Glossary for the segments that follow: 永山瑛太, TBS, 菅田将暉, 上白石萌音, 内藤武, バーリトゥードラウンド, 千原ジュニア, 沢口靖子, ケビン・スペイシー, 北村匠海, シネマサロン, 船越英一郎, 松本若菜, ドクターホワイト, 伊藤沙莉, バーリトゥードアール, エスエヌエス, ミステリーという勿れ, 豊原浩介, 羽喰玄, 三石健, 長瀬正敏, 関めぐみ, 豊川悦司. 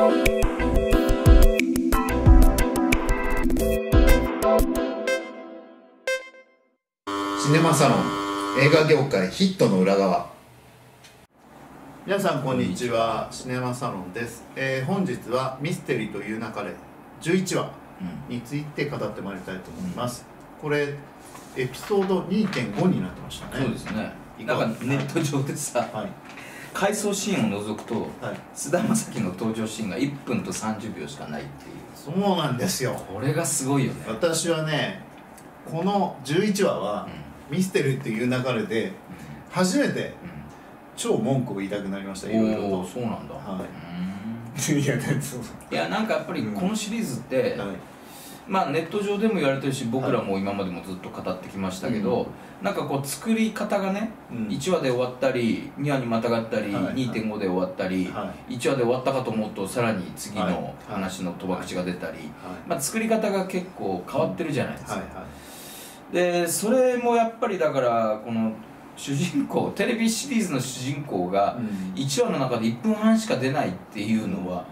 シネマサロン映画業界ヒットの裏側。皆さんこんにちは、シネマサロンです。本日はミステリーという勿れ11話について語ってまいりたいと思います。これエピソード 2.5 になってましたね。そうですね。なんかネット上でさ、はい、回想シーンを除くと、はい、菅田将暉の登場シーンが1分と30秒しかないっていう。そうなんですよ。これがすごいよね。私はね、この11話は、うん、ミステリーという勿れで初めて超文句を言いたくなりました。いろいろと。そうなんだ。いや、なんかやっぱりこのシリーズって、うん、まあネット上でも言われてるし、僕らも今までもずっと語ってきましたけど、はい、なんかこう作り方がね、うん、1話で終わったり2話にまたがったり、はい、2.5 で終わったり、はい、1話で終わったかと思うとさらに次の話の賭博口が出たり、はい、まあ作り方が結構変わってるじゃないですか。でそれもやっぱりだから、この主人公、テレビシリーズの主人公が1話の中で1分半しか出ないっていうのは、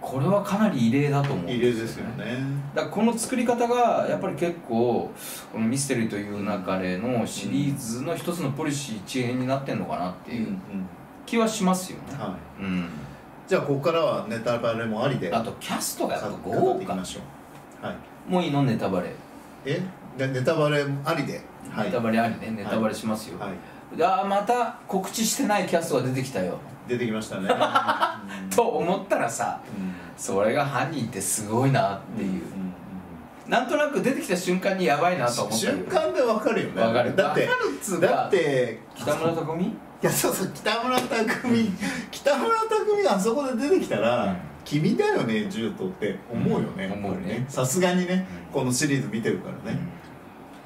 これはかなり異例だと思うんですよね。だからこの作り方がやっぱり結構この「ミステリーという勿れ」のシリーズの一つのポリシー一円になってんのかなっていう気はしますよね。じゃあここからはネタバレもありで、あとキャストがやっぱ豪華。もういいの、ネタバレ。え、ネタバレありで、ネタバレありで、ネタバレしますよ。ああ、また告知してないキャストが出てきたよ。出てきましたねと思ったらさ、それが犯人ってすごいなっていう。なんとなく出てきた瞬間にやばいなと思った瞬間でわかるよね。わかる。だって北村匠海、いや、そうそう、北村匠海があそこで出てきたら、君だよねジュートって思うよね。さすがにね、このシリーズ見てるからね。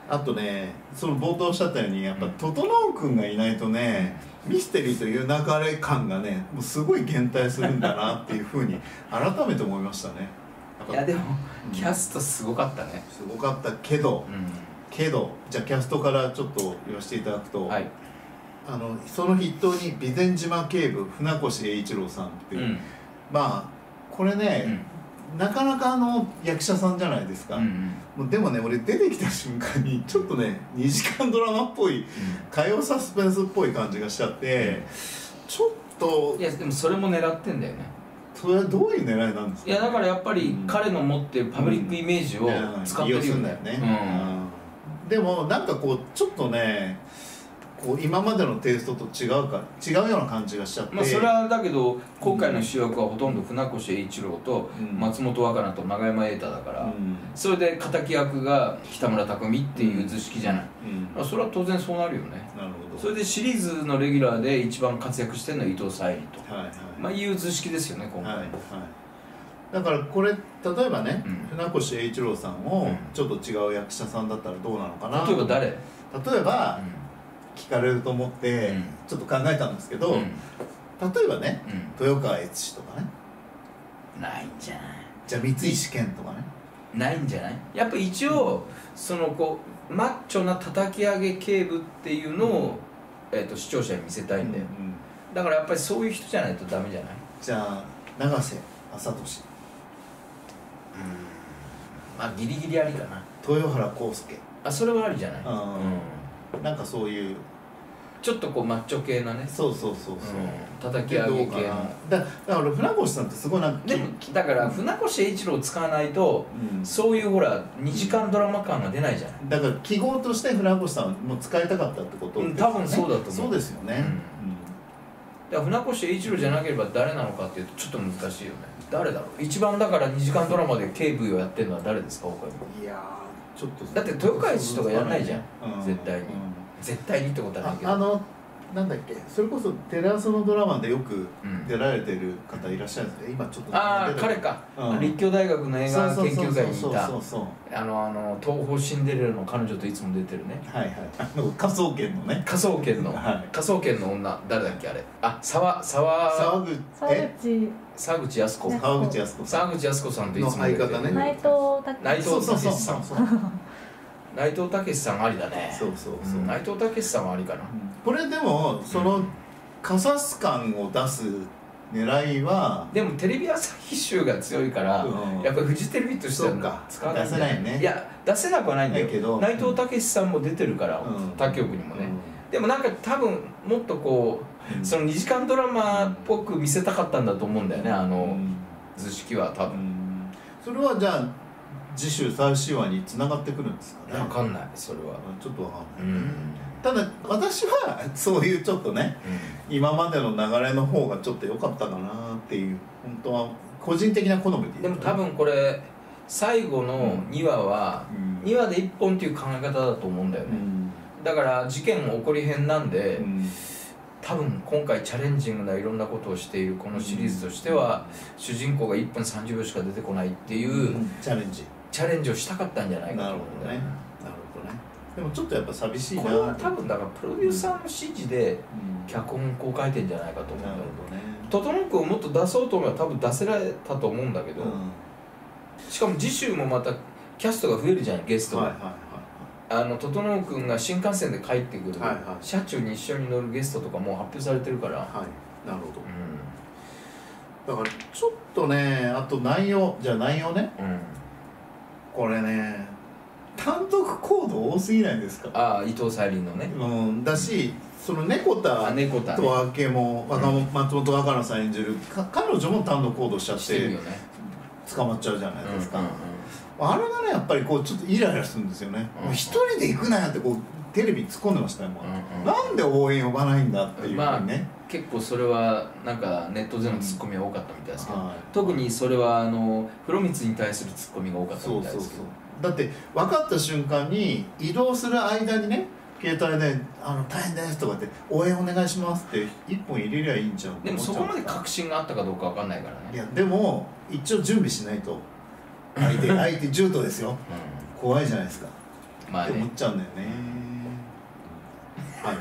あとね、その冒頭おっしゃったように、やっぱ整君がいないとね、ミステリーという勿れ感がね、もうすごい減退するんだなっていうふうに改めて思いましたね。いやでも、キャストすごかったね。すごかったけど、じゃあキャストからちょっと言わせていただくと、はい、その筆頭に備前島警部船越英一郎さんっていう、まあこれね、なかなかの役者さんじゃないですか。でもね、俺出てきた瞬間にちょっとね、2時間ドラマっぽい、火曜サスペンスっぽい感じがしちゃって、ちょっと。いやでもそれも狙ってんだよね。それはどういう狙いなんですか。いやだからやっぱり彼の持ってるパブリックイメージを使ってるよね。でもなんかこうちょっとね、こう今までのテイストと違うような感じがしちゃって、まあそれはだけど今回の主役はほとんど船越英一郎と松本若菜と永山瑛太だから、それで敵役が北村匠海っていう図式じゃない、それは当然そうなるよね。なるほど。それでシリーズのレギュラーで一番活躍してるのは伊藤沙莉と、まあいう図式ですよね今回。だからこれ例えばね、船越英一郎さんをちょっと違う役者さんだったらどうなのかな。例えば誰？例えば聞かれると思ってちょっと考えたんですけど、例えばね、豊川悦司とかね、ないんじゃない。じゃあ三石健とかね、ないんじゃない。やっぱ一応そのこうマッチョな叩き上げ警部っていうのを視聴者に見せたいんだよ。だからやっぱりそういう人じゃないとダメじゃない。じゃあ長瀬正敏、まあギリギリありかな。豊原浩介、あ、それはありじゃない。なんかそういうちょっとこうマッチョ系なね、叩き上げ系の。だから船越さんってすごいな。でもだから船越英一郎を使わないと、そういうほら2時間ドラマ感が出ないじゃない。だから記号として船越さんも使いたかったってことですね。多分そうだと思う。そうですよね。だから船越英一郎じゃなければ誰なのかっていうとちょっと難しいよね。誰だろう。一番だから2時間ドラマで警部をやってるのは誰ですか他に。いやちょっとだって豊川市とかやらないじゃん絶対に。絶対にってことはないけど、なんだっけ、それこそテレ朝のドラマでよく出られてる方いらっしゃるんですね。今ちょっとああ彼か、立教大学の映画研究会にいた、東宝シンデレラの彼女といつも出てるね。はいはい。科捜研のね、科捜研の女、誰だっけあれ。あ、沢口靖子、沢口靖子さんといつも出てるの相方ね。内藤武さん内藤武さんありだね。内藤武さんはありかな。これでもそのカサス感を出す狙いはでもテレビ朝日集が強いから、うん、やっぱりフジテレビとしては使わない、出せないね。いや出せなくはないんだけど、内藤剛さんも出てるから、うん、他局にもね、うん、でもなんか多分もっとこう、うん、その2時間ドラマっぽく見せたかったんだと思うんだよね、あの図式は多分、うん、それはじゃあ次週最終話に繋がってくるんですかね。分かんない、それはちょっと分かんない、うん、ただ私はそういうちょっとね、うん、今までの流れの方がちょっと良かったかなっていう、本当は個人的な好みで、ね、でも多分これ最後の2話は、うん、2話で1本っていう考え方だと思うんだよね、うん、だから事件も起こりへんなんで、うん、多分今回チャレンジングないろんなことをしているこのシリーズとしては、うん、主人公が1分30秒しか出てこないっていう、うん、チャレンジをしたかったんじゃないかと思うんだよね。なるほどね。でもちょっとやっぱ寂しいな。これは多分だからプロデューサーの指示で脚本こう書いてんじゃないかと思うんだけどね。整君をもっと出そうと思えば多分出せられたと思うんだけど、しかも次週もまたキャストが増えるじゃん、ゲストが。整君が新幹線で帰ってくる、車中に一緒に乗るゲストとかもう発表されてるから。なるほど。だからちょっとね、あと内容、じゃあ内容ね、これね、単独行動多すぎないですか。ああ、伊藤沙莉のね、うん、だし、その猫田とわけも、うん、松本若菜さん演じる彼女も単独行動しちゃって、ね、捕まっちゃうじゃないですか。あれがね、やっぱりこうちょっとイライラするんですよね。一人で行くなよってこうテレビ突っ込んでましたよ、もう。なんで応援呼ばないんだっていうね。まあ結構それはなんかネットでのツッコミが多かったみたいですけど、特にそれはあの風呂光に対するツッコミが多かったみたいですけど、だって分かった瞬間に移動する間にね、携帯で「あの大変です」とかって「応援お願いします」って1本入れりゃいいんちゃう。でもそこまで確信があったかどうか分かんないからね。いやでも一応準備しないと相手重度ですよ、怖いじゃないですかって思っちゃうんだよね。はい、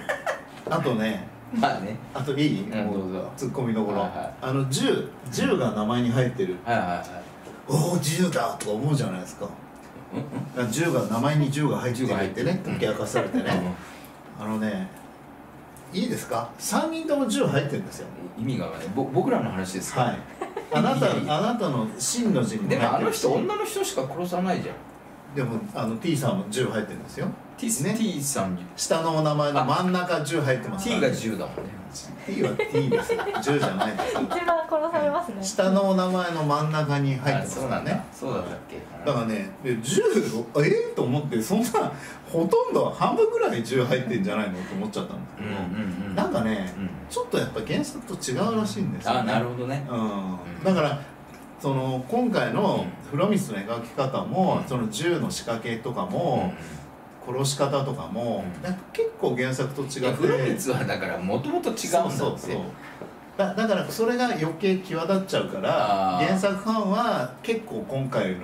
あとね、まあね、あといいツッコミどころ、あの銃が名前に入ってる、おお銃だとか思うじゃないですか。銃が名前に銃が入ってるってね、解き明かされてね、あのね、いいですか、3人とも銃入ってるんですよ。意味がね、僕らの話ですから、あなたの真の字に入ってるし、でもあの人女の人しか殺さないじゃん。でもあの T さんも銃入ってるんですよ。T さん下のお名前の真ん中銃入ってます。T が銃だもんね。T は T です。銃じゃないです。一番殺されますね。下のお名前の真ん中に入ってますからね。そうだったっけ。だからね、銃と思って、そんなほとんど半分ぐらい銃入ってんじゃないのと思っちゃったんだけど、なんかね、ちょっとやっぱ原作と違うらしいんですよね。あ、なるほどね。だから。その今回の風呂光の描き方も、その銃の仕掛けとかも、殺し方とかも結構原作と違って、風呂光はだからもともと違うんだって。そうそう、だからそれが余計際立っちゃうから、原作ファンは結構今回の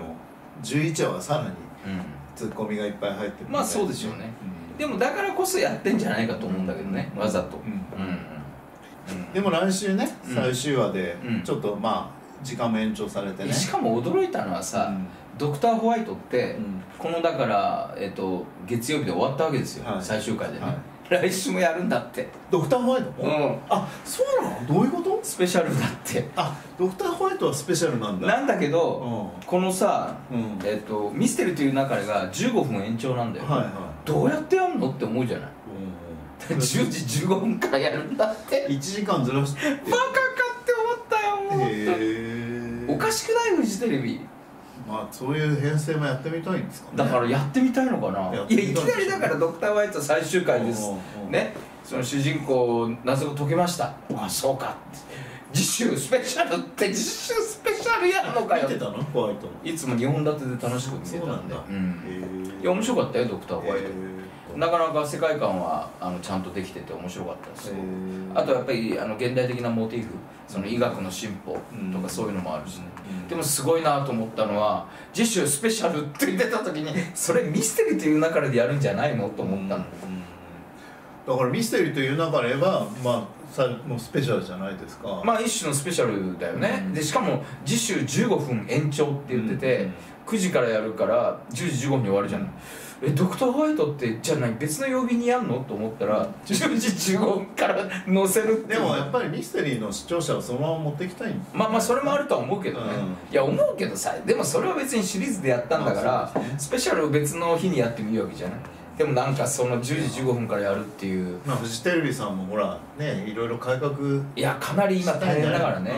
11話はさらにツッコミがいっぱい入ってる。まあそうでしょうね。でもだからこそやってんじゃないかと思うんだけどね、わざと。でも来週ね、最終話でちょっとまあ時間も延長されてね。しかも驚いたのはさ、ドクターホワイトってこのだから月曜日で終わったわけですよ、最終回でね。来週もやるんだって、ドクターホワイト。あ、そうなの。どういうこと。スペシャルだって。あ、ドクターホワイトはスペシャルなんだ。なんだけどこのさ、ミステリーという流れが15分延長なんだよ。どうやってやるのって思うじゃない。10時15分からやるんだって。1時間ずらしてバカかって思ったよ。へえ、おかしくないフジテレビ。まあそういう編成もやってみたいんですかね。だからやってみたいのかな。いや、いきなりだからドクター・ホワイト最終回ですね。その主人公謎が解けました。あ、そうか、次週スペシャルって。次週スペシャルやるのかよ。見てたの、ホワイト。いつも2本立てで楽しく見てたんで。いや面白かったよ、ドクター・ホワイト。なかなか世界観はちゃんとできてて面白かったです。あとやっぱり現代的なモチーフ、その医学の進歩とかそういうのもあるしね。でもすごいなと思ったのは、次週スペシャルって言ってた時に、それミステリーという中でやるんじゃないのと思ったの。だからミステリーという中ではまあもうスペシャルじゃないですか。まあ一種のスペシャルだよね。でしかも次週15分延長って言ってて、9時からやるから10時15分に終わるじゃない。ドクター・ホワイトってじゃあ何別の曜日にやんのと思ったら10時15分から載せるって。でもやっぱりミステリーの視聴者をそのまま持っていきたいん、まあそれもあるとは思うけどね、うん、いや思うけどさ、でもそれは別にシリーズでやったんだから、ね、スペシャルを別の日にやってもいいわけじゃない。でもなんかその10時15分からやるっていう、まあフジテレビさんもほらね、いろいろ改革、いやかなり今大変だからね、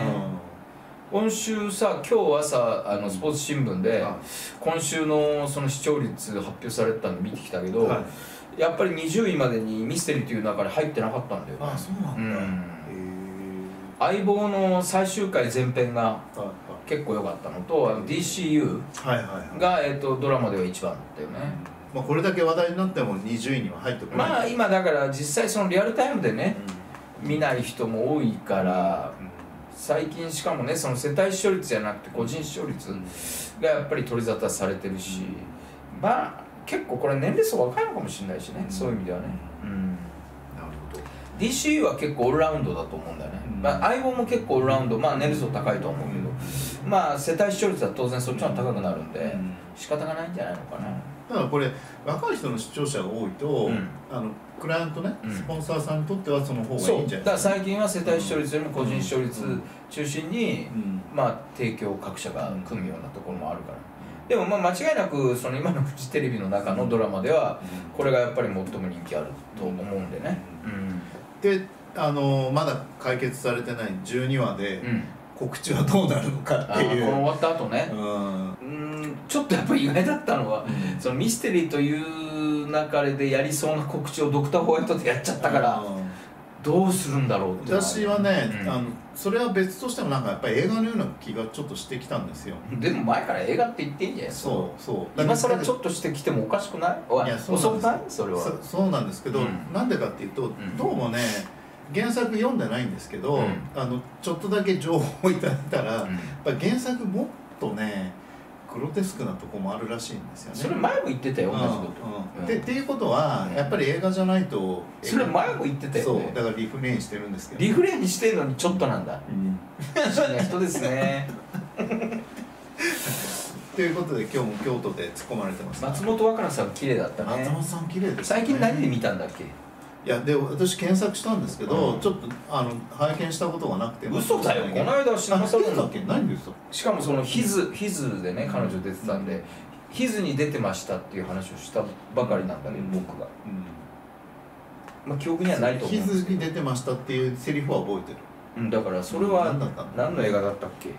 うん、今週さ、今日朝スポーツ新聞で、うん、今週のその視聴率発表されたの見てきたけど、はい、やっぱり20位までにミステリーという中に入ってなかったんだよね。あ、そうなんだ、うん、相棒の最終回前編が結構良かったのと、DCU がドラマでは一番だったよね、うん、まあこれだけ話題になっても20位には入ってこない。まあ今だから実際そのリアルタイムでね、うん、見ない人も多いから、うん、最近しかもねその世帯視聴率じゃなくて個人視聴率がやっぱり取り沙汰されてるし、うん、まあ結構これ年齢層若いのかもしれないしね、うん、そういう意味ではね、うん、なるほど。 DCU は結構オールラウンドだと思うんだよね、うん、まあ相棒も結構オールラウンド、まあ年齢層高いと思うけど、うん、まあ世帯視聴率は当然そっちの方が高くなるんで、うん、仕方がないんじゃないのかな。だからこれ若い人の視聴者が多いと、うん、クライアントね、スポンサーさんにとってはその方がいいんじゃないですか。だから最近は世帯視聴率よりも個人視聴率中心に、うん、まあ提供各社が組むようなところもあるから、でもまあ間違いなくその今のフジテレビの中のドラマではこれがやっぱり最も人気あると思うんでね、うんうん、でまだ解決されてない12話で、うん、告知はどうなるのかっていう。この終わった後ね、うん、ちょっとやっぱり意外だったのは、そのミステリーという中でやりそうな告知をドクター・ホワイトでやっちゃったからどうするんだろうって。私はね、うん、それは別としてもなんかやっぱり映画のような気がちょっとしてきたんですよ。でも前から映画って言っていいんじゃないですか。そう今更ちょっとしてきてもおかしくない？いや、そうなんです。それはそうなんですけど、うん、なんでかっていうと、うん、どうもね、原作読んでないんですけど、うん、ちょっとだけ情報をいただいたら、うん、やっぱ原作もっとねグロテスクなとこもあるらしいんですよね。それ前も言ってたよ、同じことっていうことは、うん、やっぱり映画じゃないと。それ前も言ってたよね。そうだからリフレインしてるんですけど、リフレインしてるのにちょっとなんだ、うん、不思議な人ですねということで今日も京都で突っ込まれてます、ね、松本若菜さん綺麗だったね。松本さん綺麗です、ね、最近何で見たんだっけ。いやで私検索したんですけど、うん、ちょっと拝見したことがなくて。嘘だよ、この間知らなかったっけ。何で嘘。しかもそのヒズでね、彼女出てたんで、うん、ヒズに出てましたっていう話をしたばかりなんだけど、僕が、うん、まあ記憶にはないと思うんですけど、ヒズに出てましたっていうセリフは覚えてる、うん、だからそれは何の映画だったっけ。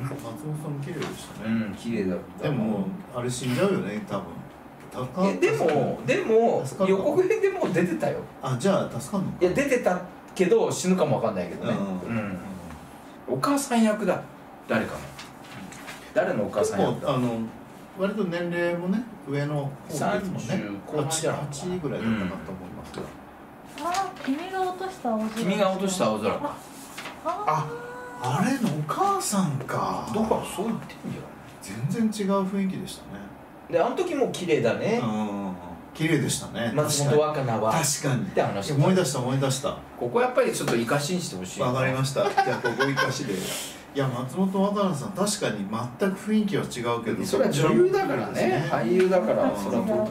松本さんも綺麗でしたね。うん、綺麗だった。でもあれ死んじゃうよね、多分。でも予告編でもう出てたよ。あ、じゃあ助かんの。いや出てたけど死ぬかもわかんないけどね。お母さん役だ、誰かの、誰のお母さん役だ。割と年齢もね上の方ですもんね。38ぐらいだったかと思いますけど。あ、君が落とした青空。君が落とした青空か。あ、あれのお母さんか。だからそう言ってんじゃん。全然違う雰囲気でしたね。で、あの時も綺麗だね。綺麗でしたね、松本若菜は。確かにって話。思い出した思い出した。ここやっぱりちょっとイカシにしてほしい。わかりました。じゃあここイカシで。いや、松本若菜さん確かに全く雰囲気は違うけど、それは女優だからね、俳優だから。それは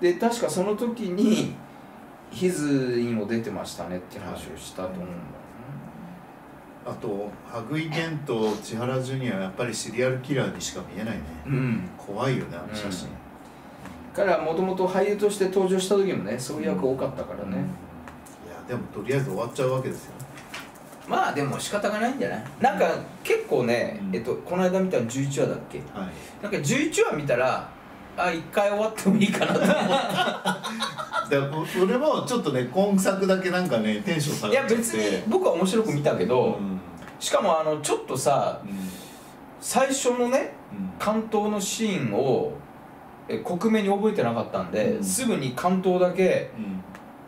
で、確かその時に「ヒズにも出てましたね」って話をしたと思うんだ。あと羽喰玄と千原ジュニアはやっぱりシリアルキラーにしか見えないね、うん、怖いよね、あの写真、うん、からもともと俳優として登場した時もね、そういう役多かったからね、うん、いやでもとりあえず終わっちゃうわけですよ。まあでも仕方がないんじゃない。なんか結構ね、うん、この間見たの11話だっけ、はい、なんか11話見たらあ、一回終わってもいいかなと思った俺もちょっとね、今作だけなんかね、テンション下がって。いや別に僕は面白く見たけど、うん、しかもちょっとさ、うん、最初のね、関東のシーンを克明に覚えてなかったんで、うん、すぐに関東だけ、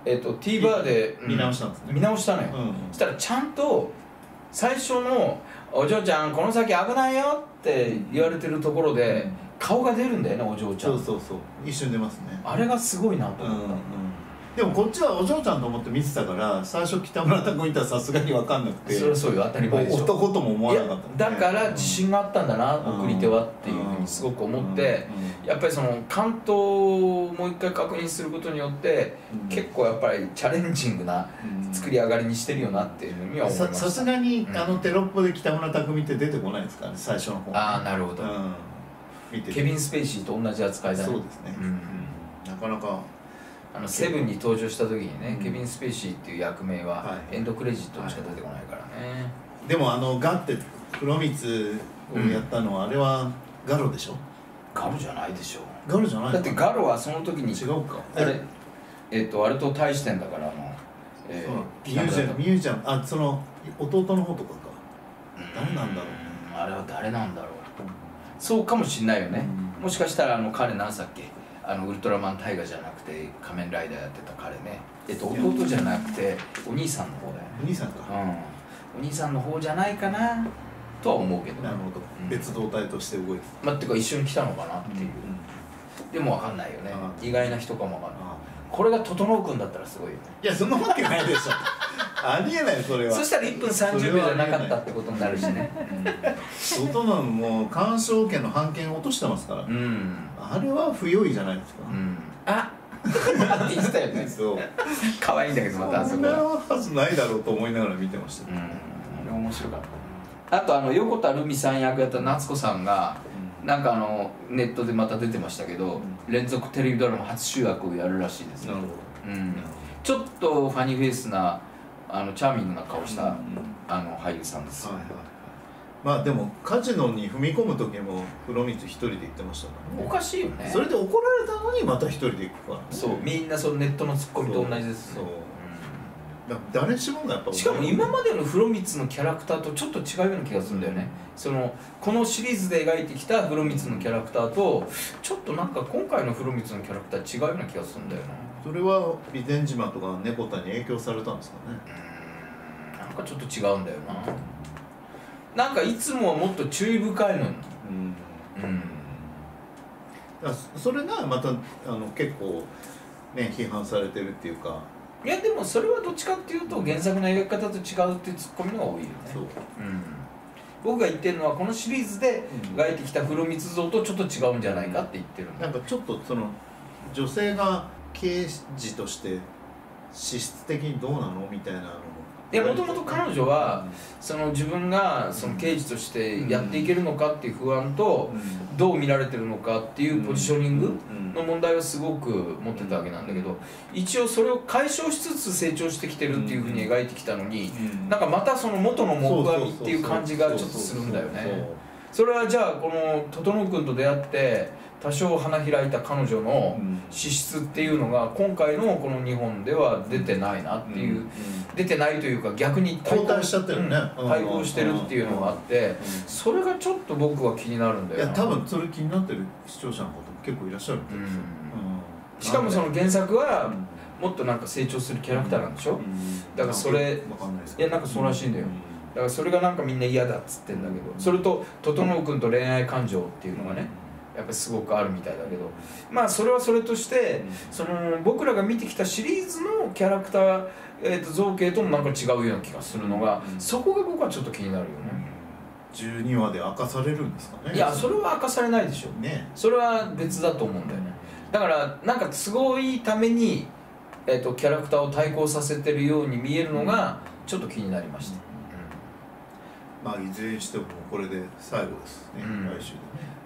うん、TVer で見直したんですね。見直したのよ、うん、そしたらちゃんと最初の「お嬢ちゃんこの先危ないよ」って言われてるところで、うん、顔が出るんだよね、お嬢ちゃん。そう一瞬出ますね。あれがすごいなと思った、うん、うん、でもこっちはお嬢ちゃんと思って見てたから、最初北村拓見たらさすがに分かんなくて。それはそういう当たり前でしょ。男とも思わなかった、ね、だから自信があったんだな、うん、送り手はっていうふうにすごく思って、やっぱりその関東をもう一回確認することによって、結構やっぱりチャレンジングな作り上がりにしてるよなっていうふうには思いました。さすがにテロップで北村匠海って出てこないですかね、最初の方。ああ、なるほど。ケビン・スペイシーと同じ扱いだね。そうですね。なかなかセブンに登場した時にね、ケビン・スペイシーっていう役名はエンドクレジットしか出てこないからね。でもガッて黒光をやったのはあれはガロでしょ。ガロじゃないでしょ。ガロじゃない。だってガロはその時に違うか。あれあれと対してんだからミュージアム、あ、その弟の方とかか。誰なんだろうね。あれは誰なんだろう。そうかもしれないよね。もしかしたら彼なんさっけ。ウルトラマンタイガーじゃなくて仮面ライダーやってた彼ね。弟じゃなくてお兄さんの方だよね。お兄さんか。お兄さんの方じゃないかなとは思うけど。なるほど。別動隊として動いて。まあってか一緒に来たのかなっていう。でもわかんないよね。意外な人かもわかんない。これが整君だったらすごいよね。いやそんなわけないでしょ。ありえないそれは。そしたら1分30秒じゃなかったってことになるしね。整君も干渉権の判権を落としてますから。あれは不用意じゃないですか。あって言ってたよね。可愛いんだけどまたあそこ。そんなはずないだろうと思いながら見てました。面白かった。あと横田留美さん役やった夏子さんがなんかネットでまた出てましたけど、連続テレビドラマ初主役をやるらしいです。なるほど。ちょっとファニーフェイスなチャーミングな顔した俳優さんです。まあでもカジノに踏み込む時も黒光一人で行ってましたからね。おかしいよね。それで怒られたのにまた一人で行くから、ね、そうみんなそのネットのツッコミと同じですね。誰しもがやっぱしかも今までの黒光のキャラクターとちょっと違うような気がするんだよね。そのこのシリーズで描いてきた黒光のキャラクターとちょっとなんか今回の黒光のキャラクター違うような気がするんだよね。それは備前島とか猫田に影響されたんですかね。なんかちょっと違うんだよな。なんかいつもはもっと注意深いのに、それがまた結構ね批判されてるっていうか。いやでもそれはどっちかっていうと原作の描き方と違うっていうツッコミのが多いよね。そう、僕が言ってるのはこのシリーズで描いてきた黒光像とちょっと違うんじゃないかって言ってるの。なんかちょっとその女性が刑事として資質的にどうなのみたいなのも。もともと彼女はその自分がその刑事としてやっていけるのかっていう不安とどう見られてるのかっていうポジショニングの問題はすごく持ってたわけなんだけど、一応それを解消しつつ成長してきてるっていうふうに描いてきたのに、なんかまたその元の木阿弥っていう感じがちょっとするんだよね。それはじゃあこの整君と出会って多少花開いた彼女の資質っていうのが今回のこの2本では出てないなっていう、出てないというか逆に後退しちゃってるね。対抗してるっていうのがあって、それがちょっと僕は気になるんだよ。いや多分それ気になってる視聴者の方も結構いらっしゃるみたいですよ。しかもその原作はもっとなんか成長するキャラクターなんでしょ。だからそれ、いやなんかそうらしいんだよ。だからそれがなんかみんな嫌だっつってんだけど、それと整君と恋愛感情っていうのがねやっぱりすごくあるみたいだけど、まあそれはそれとしてその僕らが見てきたシリーズのキャラクター、造形ともなんか違うような気がするのが、そこが僕はちょっと気になるよね。12話で明かされるんですかね。いやそれは明かされないでしょね。それは別だと思うんだよね。だからなんかすごいために、キャラクターを対抗させてるように見えるのがちょっと気になりました。まあいずれにしてもこれで最後ですね、来週でね。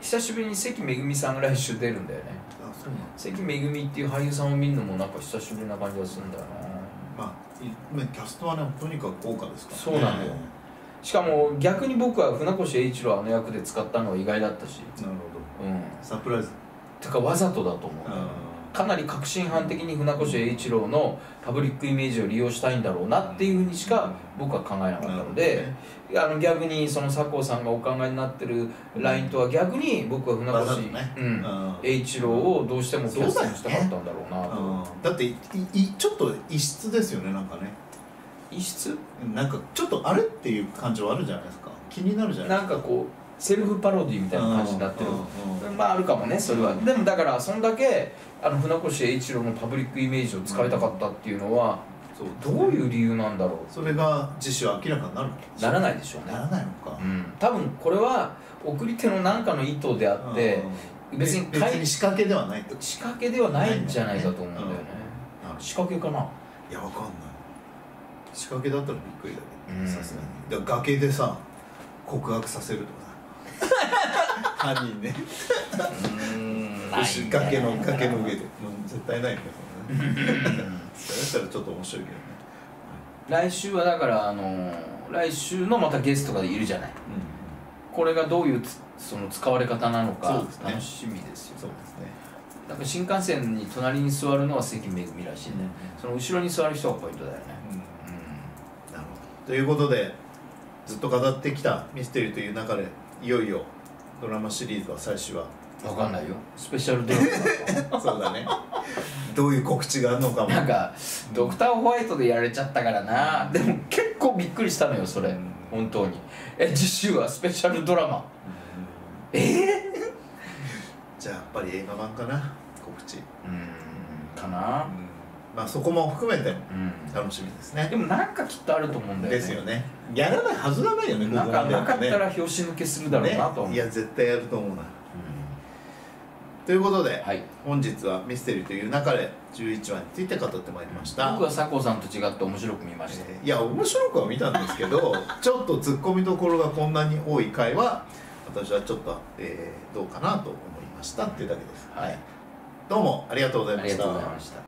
久しぶりに関めぐみさんが来週出るんだよね。関めぐみっていう俳優さんを見るのもなんか久しぶりな感じがするんだよね。まあキャストはねとにかく豪華ですからね。そうなんだよ。しかも逆に僕は船越英一郎役で使ったのは意外だったし。なるほど、サプライズてかわざとだと思う。かなり確信犯的に船越英一郎のパブリックイメージを利用したいんだろうなっていうふうにしか僕は考えなかったので、逆にその佐藤さんがお考えになってるラインとは逆に僕は船越英一郎をどうしてもキャスティングしたかったんだろうなと。だってちょっと異質ですよね。なんかね異質なんかちょっとあれっていう感情あるじゃないですか。気になるじゃないですか。なんかこうセルフパロディみたいな感じになってる。まああるかもねそれは。でもだからそんだけ船越英一郎のパブリックイメージを使いたかったっていうのはどういう理由なんだろう。それが次週明らかになる。ならないでしょうね。ならないのか。多分これは送り手の何かの意図であって、別に仕掛けではないと。仕掛けではないんじゃないかと思うんだよね。仕掛けかな。いや、わかんない。仕掛けだったらびっくりだけど、さすがに。崖でさ、告白させるとかさ、犯人ね。崖の上で。絶対ないんだよ。それだったらちょっと面白いけどね。来週はだから来週のまたゲストがいるじゃない。これがどういうその使われ方なのか楽しみですよ。そうですね。なんか新幹線に隣に座るのは関めぐみらしいね。その後ろに座る人がポイントだよね。なるほど。ということでずっと語ってきたミステリーという中でいよいよドラマシリーズは最終話。わかんないよ。スペシャルドラマ。そうだね。どういう告知があるのかも。なんかドクターホワイトでやられちゃったからな。でも結構びっくりしたのよそれ。本当に。次週はスペシャルドラマ。じゃあやっぱり映画版かな告知。かな。まあそこも含めて楽しみですね。でもなんかきっとあると思うんだよね。ですよね。やらないはずがないよね。なんかなかったら拍子抜けするだろうなと思う。いや絶対やると思うな。ということで、はい、本日はミステリーという中で11話について語ってまいりました。僕は佐藤さんと違って面白く見ました、いや面白くは見たんですけどちょっとツッコミどころがこんなに多い回は私はちょっと、どうかなと思いましたっていうだけです。はい、どうもありがとうございました。